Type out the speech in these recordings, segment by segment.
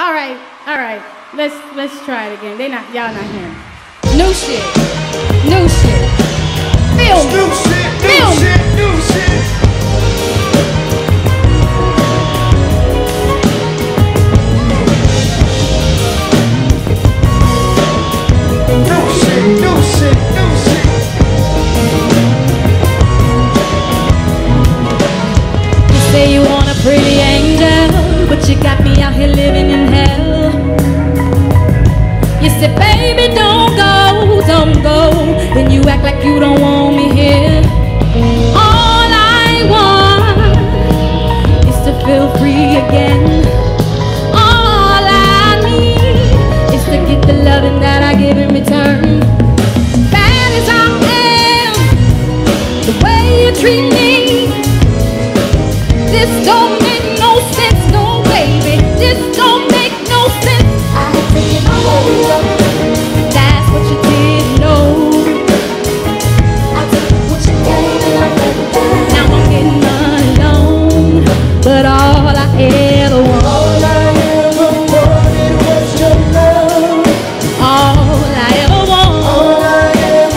All right. Let's try it again. Y'all not hearing. New shit. Film. New shit. No shit. You say you want a pretty angel, but you got me out here living in hell. You said, baby, don't go. Then you act like you don't want me here. All I want is to feel free again. All I need is to get the loving that I give in return. Bad as I am, the way you treat me, this don't make no sense, no, baby. This don't make no sense. That's what you didn't know. Now I'm getting alone, but all I ever wanted was your love. All I ever wanted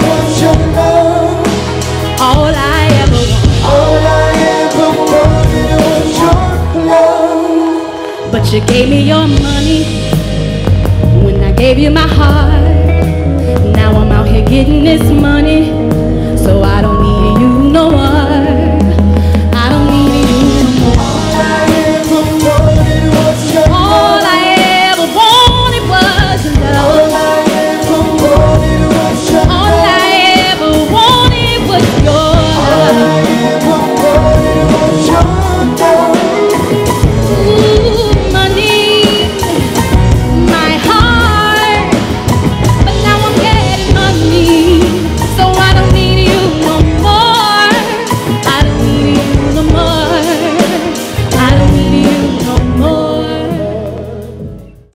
was your love. All I ever wanted was your love. But you gave me your money. Gave you my heart. Now I'm out here getting this money.